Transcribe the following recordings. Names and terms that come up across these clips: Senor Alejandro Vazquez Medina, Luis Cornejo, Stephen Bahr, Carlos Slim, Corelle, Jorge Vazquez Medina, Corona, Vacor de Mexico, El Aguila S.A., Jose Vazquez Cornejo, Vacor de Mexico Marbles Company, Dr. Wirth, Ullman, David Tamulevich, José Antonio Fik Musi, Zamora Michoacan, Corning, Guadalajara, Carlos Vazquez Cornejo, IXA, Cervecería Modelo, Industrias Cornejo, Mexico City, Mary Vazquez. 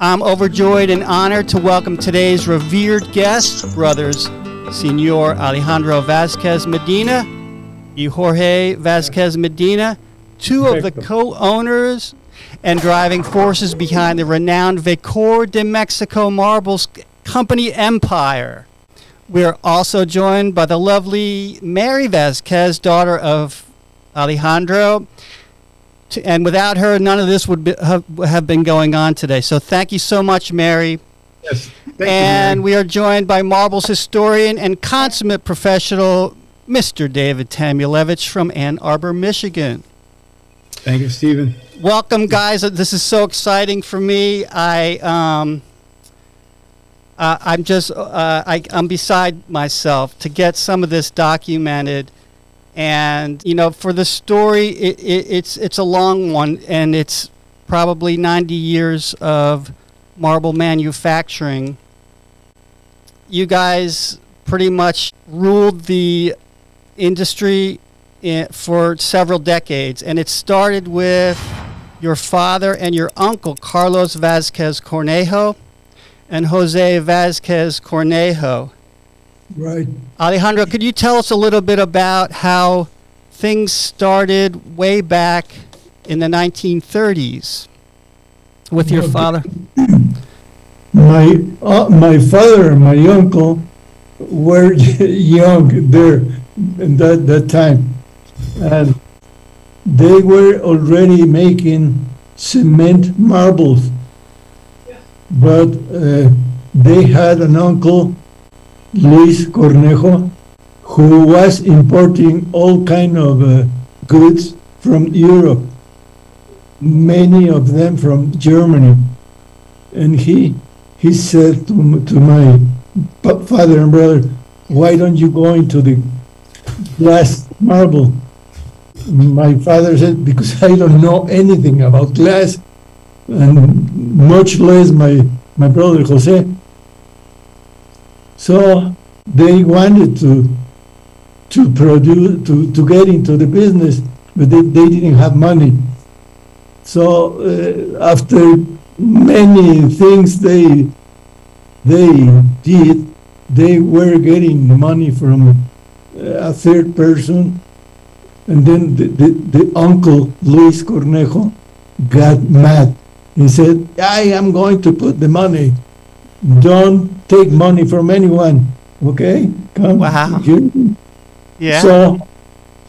I'm overjoyed and honored to welcome today's revered guest, brothers Senor Alejandro Vazquez Medina and Jorge Vazquez Medina, two of the co-owners and driving forces behind the renowned Vacor de Mexico Marbles Company empire. We are also joined by the lovely Mary Vazquez, daughter of Alejandro, and without her, none of this would have been going on today. So thank you so much, Mary. Yes, thank you, Mary. And we are joined by marbles historian and consummate professional, Mr. David Tamulevich from Ann Arbor, Michigan. Thank you, Stephen. Welcome, guys. This is so exciting for me. I'm beside myself to get some of this documented, and you know, for the story, it's a long one, and it's probably 90 years of marble manufacturing. You guys pretty much ruled the industry for several decades, and it started with your father and your uncle, Carlos Vazquez Cornejo and Jose Vazquez Cornejo. Right. Alejandro, could you tell us a little bit about how things started way back in the 1930s with your father? My father and my uncle were young there in that time, and they were already making cement marbles. But they had an uncle, Luis Cornejo, who was importing all kind of goods from Europe, many of them from Germany. And he said to my father and brother, "Why don't you go into the glass marble?" My father said, "Because I don't know anything about glass, and much less my brother Jose." So they wanted to get into the business, but they didn't have money. So after many things they did, they were getting money from a third person, and then the uncle Luis Cornejo got mad. He said, "I am going to put the money. Don't take money from anyone, okay? Come." Wow. Yeah. So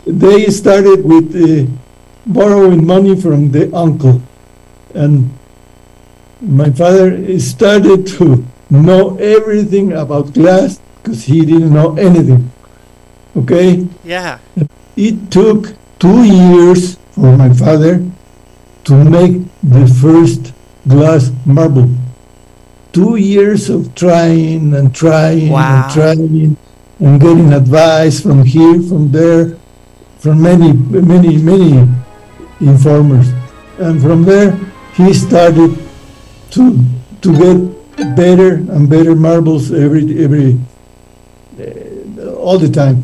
they started with borrowing money from the uncle, and my father started to know everything about glass because he didn't know anything. Okay. Yeah. It took 2 years for my father to make the first glass marble. 2 years of trying and trying. Wow. And trying and getting advice from here, from there, from many informers. And from there, he started to get better and better marbles all the time.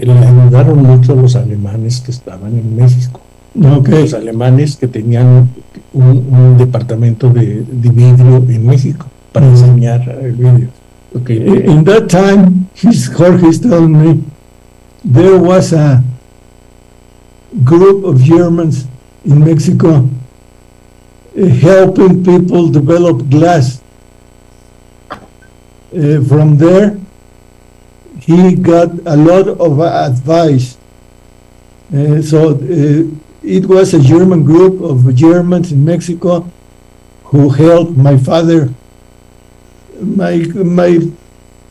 Le ayudaron mucho los alemanes que estaban en México. Okay. Los alemanes que tenían un departamento de vidrio en México para enseñar el vidrio. Okay. In that time, Jorge is telling me, there was a group of Germans in Mexico helping people develop glass. From there, he got a lot of advice. It was a German group of Germans in Mexico who helped my father. My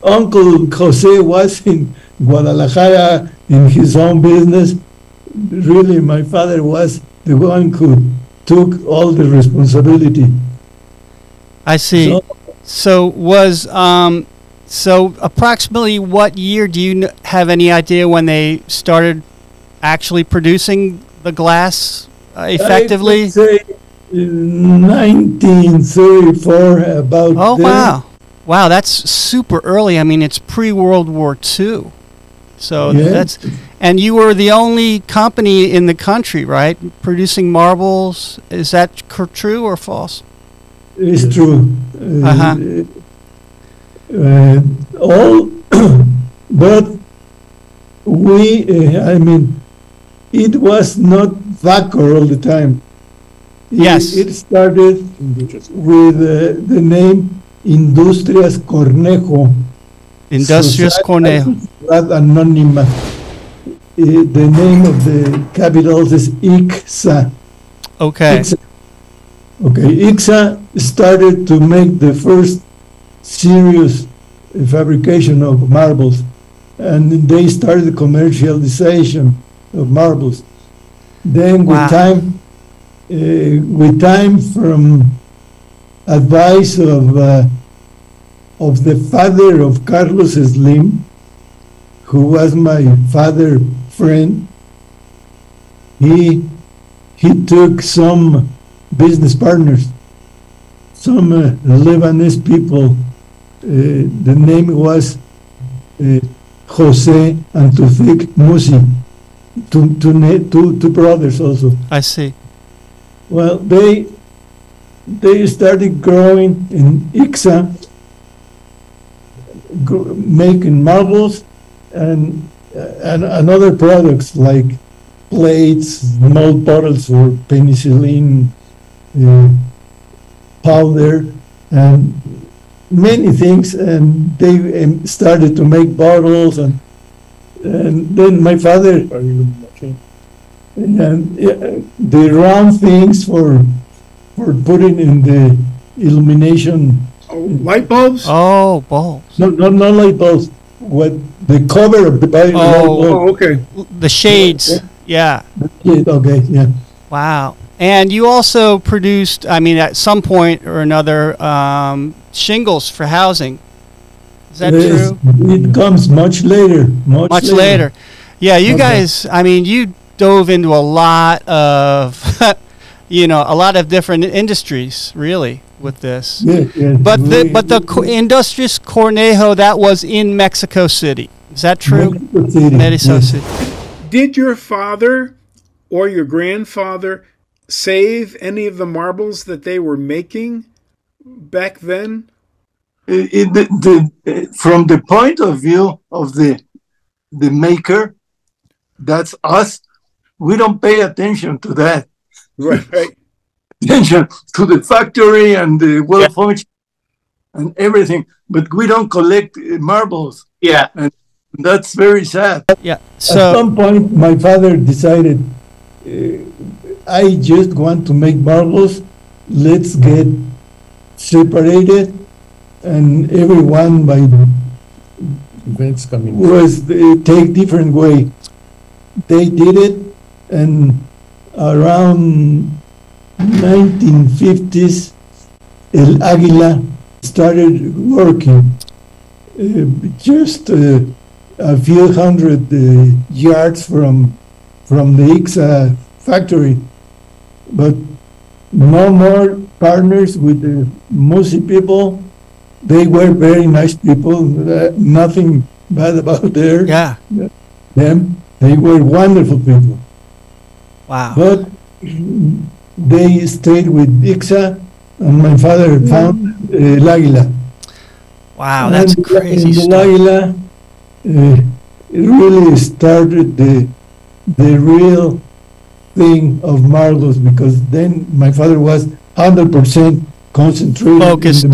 uncle Jose was in Guadalajara in his own business. Really, my father was the one who took all the responsibility. I see. So approximately what year, do you have any idea when they started actually producing the glass effectively? I would say 1934, about. Oh, there. Wow. Wow, that's super early. I mean, it's pre-World War II. So yeah. That's And you were the only company in the country, right, producing marbles. Is that true or false? It's true. All, but we, I mean, it was not Vacor all the time. Yes. It started with the name Industrias Cornejo. Industrias Cornejo. That anonymous. The name of the capitals is IXA. Okay. IXA. Okay. IXA started to make the first serious fabrication of marbles, and they started the commercialization of marbles. Then wow. With time, from advice of the father of Carlos Slim, who was my father friend, he took some business partners, some Lebanese people. The name was José Antonio Fik Musi. Two brothers also. I see. Well, they started growing in IXA, making marbles and other products like plates, mold bottles for penicillin powder, and many things. And they started to make bottles, and then my father, and the round things for putting in the illumination. Oh, light bulbs? Oh, bulbs. No, no, not light bulbs. What the cover of the body? Oh, okay. The shades. Yeah. Yeah. Okay. Yeah. Wow. And you also produced, I mean, at some point or another, shingles for housing. Is that true? It comes much later. Much later. Yeah, you guys. I mean, you dove into a lot of, you know, a lot of different industries, really, with this. Yeah, yeah. But the Industrias Cornejo, that was in Mexico City. Is that true? Mexico City. Did your father or your grandfather save any of the marbles that they were making back then? From the point of view of the maker, that's us. We don't pay attention to that. Right. Attention to the factory and the well function and everything, but we don't collect marbles. Yeah, and that's very sad. Yeah. So at some point, my father decided, I just want to make marbles. Let's get separated, and everyone by events coming was take different way. They did it, and around 1950s, El Aguila started working. Just a few hundred yards from the IXA factory, but no more partners with the Musi people. They were very nice people. Nothing bad about them. They were wonderful people. Wow! But they stayed with IXA, and my father found El Aguila. Wow, that's crazy. El Aguila really started the real thing of marbles, because then my father was 100% concentrated. Focused.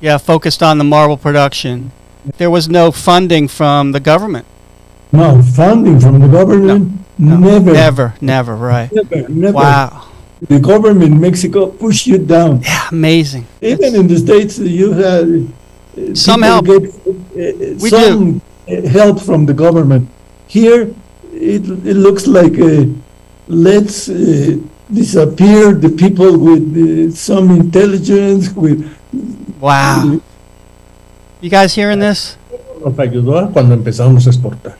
Yeah, focused on the marble production. There was no funding from the government. No, funding from the government. No, never, right. Never. Wow. The government in Mexico pushed you down. Yeah, amazing. Even in the States, you had some help. Help from the government. Here, it looks like let's disappear the people with some intelligence. Wow. You guys hearing this? Nos ayudó cuando empezamos a exportar.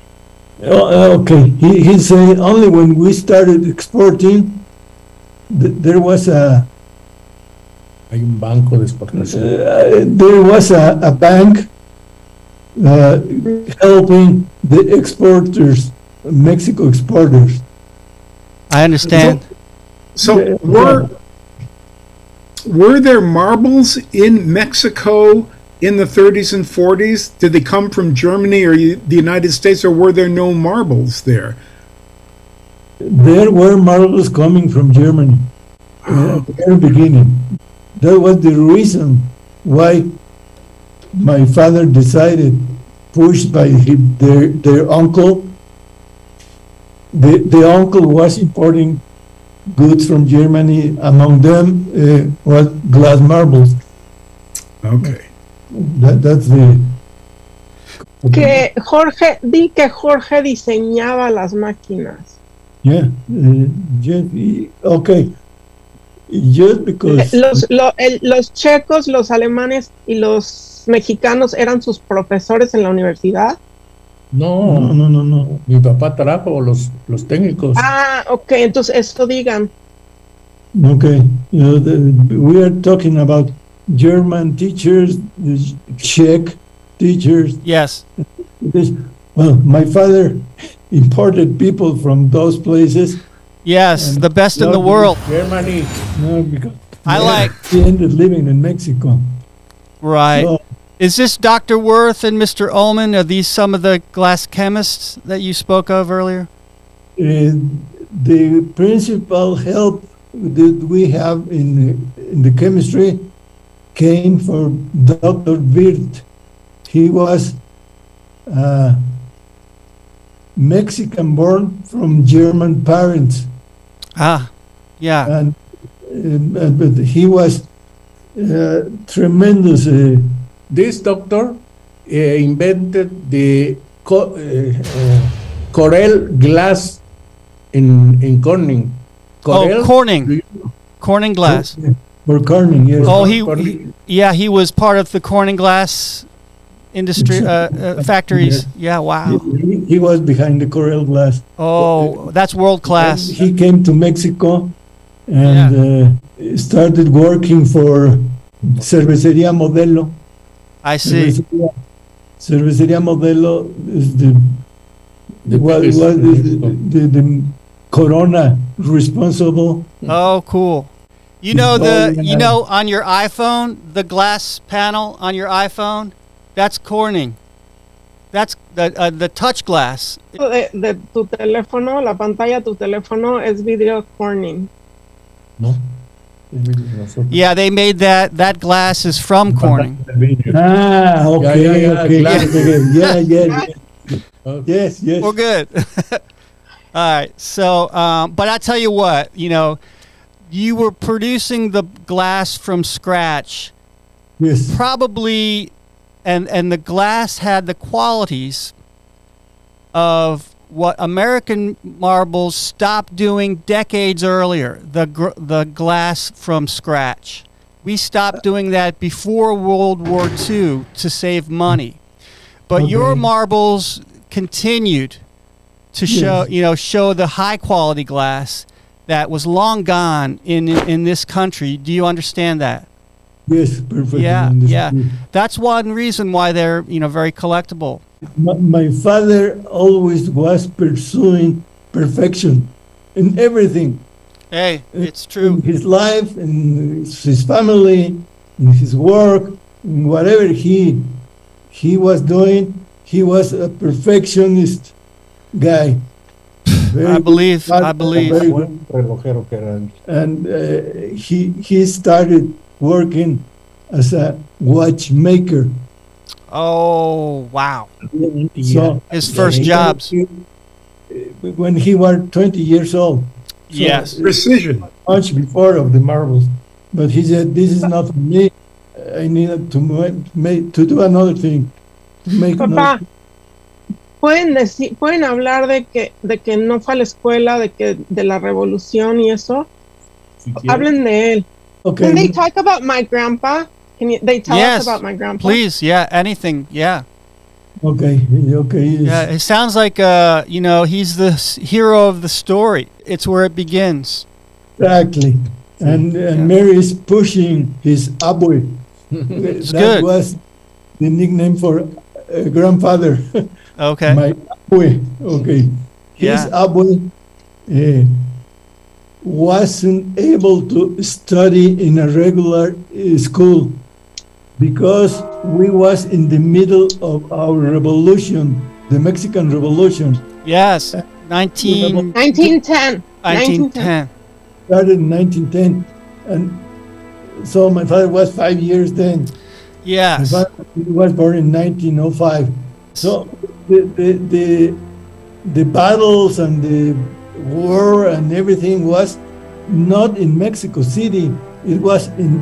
Okay, he said only when we started exporting, there was a. Hay un banco de exportación. There was a bank helping the exporters Mexico exporters. I understand. So were there marbles in Mexico in the 30s and 40s? Did they come from Germany or the United States, or were there no marbles there? There were marbles coming from Germany at the very beginning. That was the reason why my father decided, pushed by their uncle. The uncle was importing goods from Germany. Among them was glass marbles. Okay. That's the... Okay. Jorge diseñaba las máquinas. Yeah. Okay. Just because... los checos, los alemanes y los mexicanos eran sus profesores en la universidad. No, no, no, no. Mi papá trajo los técnicos. Ah, ok. Entonces, esto digan. Ok. You know, we are talking about German teachers, Czech teachers. Yes. Well, my father imported people from those places. Yes, the best in the world. Germany. No, because he ended living in Mexico. Right. So, is this Dr. Wirth and Mr. Ullman? Are these some of the glass chemists that you spoke of earlier? The principal help that we have in the chemistry came from Dr. Wirth. He was Mexican born from German parents. Ah, yeah. And but he was tremendous. This doctor invented the Corelle glass in Corning. Corelle? Oh, Corning. Corning glass. For Corning, yes. Oh, he was part of the Corning glass industry, factories. Yeah, wow. He was behind the Corelle glass. Oh, that's world class. And he came to Mexico and started working for Cervecería Modelo. I see. Cervecería Modelo is the Corona responsible. Oh, cool. You know on your iPhone, the glass panel on your iPhone, that's Corning. That's the touch glass. De tu teléfono, la pantalla de tu teléfono es vidrio Corning. No. Yeah, they made that glass is from Corning. Ah, okay, yeah. Yes, yes. We're good. All right. So, but I tell you what, you know, you were producing the glass from scratch. Yes. Probably, and the glass had the qualities of what American marbles stopped doing decades earlier, the glass from scratch. We stopped doing that before World War II to save money. But your marbles continued to show, you know, show the high quality glass that was long gone in this country. Do you understand that? Yes, perfectly. Yeah, yeah. That's one reason why they're, you know, very collectible. My father always was pursuing perfection in everything. Hey, it's true. In his life, in his family, in his work, in whatever he was doing, he was a perfectionist guy. I believe. And he started working as a watchmaker. Oh, wow. So his first jobs. When he was 20 years old. So yes. Precision. Much before of the marbles. But he said, this is not for me. I needed to do another thing. To make Papá, ¿pueden hablar de que no fue a la escuela, de la revolución y eso? Si hablen de él. Okay. Can they talk about my grandpa? They tell us about my grandpa? Please, yeah, anything, yeah. Okay, okay. Yes. Yeah, it sounds like, you know, he's the hero of the story. It's where it begins. Exactly. And Mary is pushing his abue. That good. Was the nickname for grandfather. Okay. My abue. Okay. his abue wasn't able to study in a regular school because we was in the middle of our revolution, the Mexican Revolution. Yes, 1910. Started in 1910, and so my father was 5 years then. Yes. My father was born in 1905. So the battles and the war and everything was not in Mexico City. It was in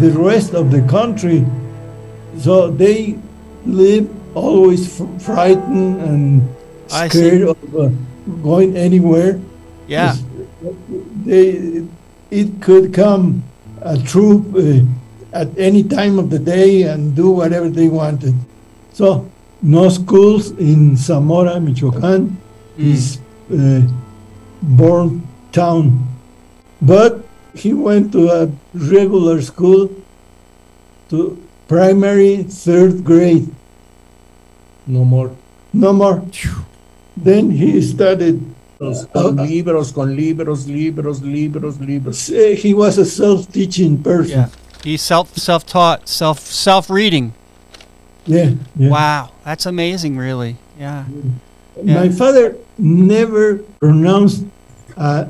the rest of the country. So they lived always frightened and scared of going anywhere. Yeah. It could come a troop at any time of the day and do whatever they wanted. So no schools in Zamora Michoacan, his born town, but he went to a regular school to primary, third grade. No more. Then he started libros. He was a self-teaching person. Yeah. He self-taught, self-reading. Yeah. Wow, that's amazing, really. Yeah. My father never pronounced a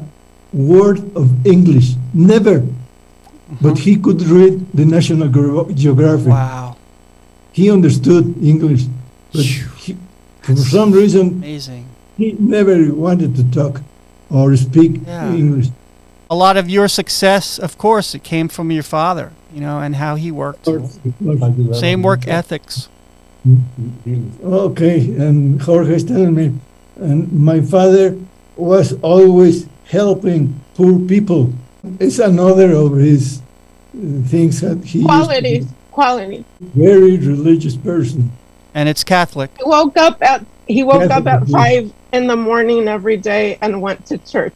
word of English, never. But he could read the National Geographic. Wow. He understood English, but for some reason, amazing, he never wanted to talk or speak English. A lot of your success, of course, it came from your father, you know, and how he worked. Of course. Same work ethics. Okay, and Jorge is telling me, and my father was always helping poor people. It's another of his things that he quality. Very religious person. And it's Catholic. He woke up at 5 in the morning every day and went to church.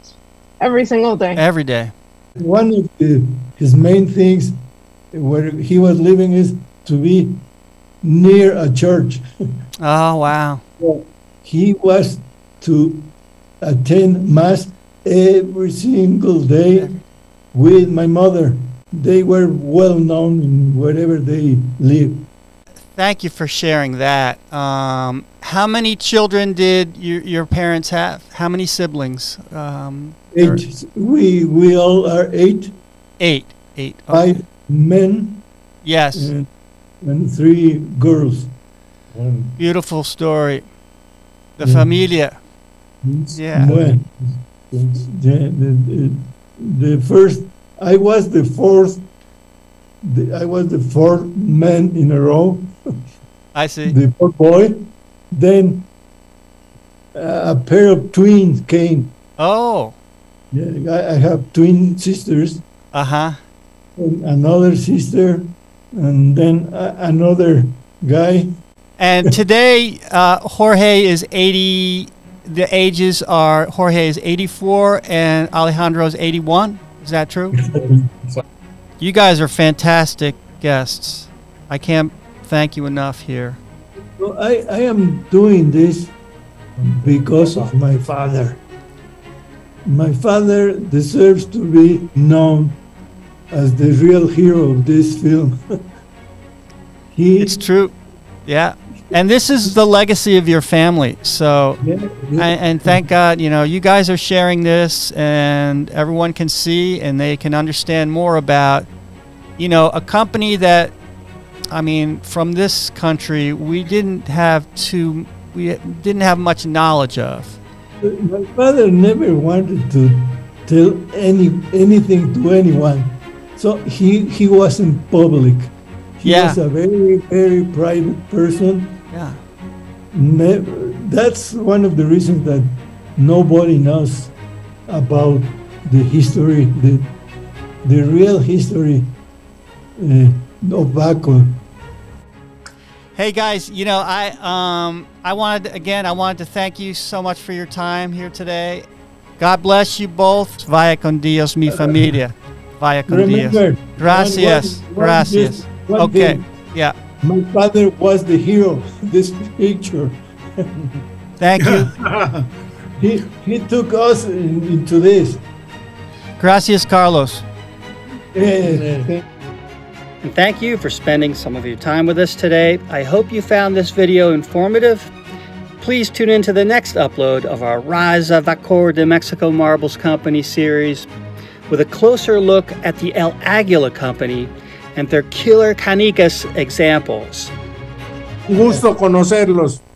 Every single day. Every day. One of his main things where he was living is to be near a church. Oh, wow. So he was to attend Mass every single day with my mother. They were well known in wherever they lived. Thank you for sharing that. How many children did your parents have? How many siblings? 8. We all are 8. Eight. Okay. 5 men. Yes. And 3 girls. Beautiful story. The familia. Yeah. Bueno. The first, I was the fourth. I was the fourth man in a row. I see. The fourth boy. Then a pair of twins came. Oh. Yeah, I have twin sisters. Another sister, and then another guy. And today, Jorge is 80. The ages are Jorge is 84 and Alejandro is 81. Is that true? You guys are fantastic guests. I can't thank you enough here. Well, I am doing this because of my father. My father deserves to be known as the real hero of this film. It's true. Yeah. And this is the legacy of your family. So, and thank God, you know, you guys are sharing this and everyone can see and they can understand more about, you know, a company that, I mean, from this country, we didn't have much knowledge of. My father never wanted to tell anything to anyone. So he wasn't public. He was a very, very private person. Yeah. Never, that's one of the reasons that nobody knows about the history, the real history of Vacor. Hey guys, you know, I wanted to thank you so much for your time here today. God bless you both. Vaya con Dios, mi familia. Vaya con Dios. Gracias. Gracias. Okay. Yeah. My father was the hero of this picture. Thank you. He took us into this. Gracias, Carlos. And thank you for spending some of your time with us today. I hope you found this video informative. Please tune in to the next upload of our Rise of Vacor de Mexico Marbles Company series with a closer look at the El Aguila Company and their killer canicas examples. Un gusto conocerlos.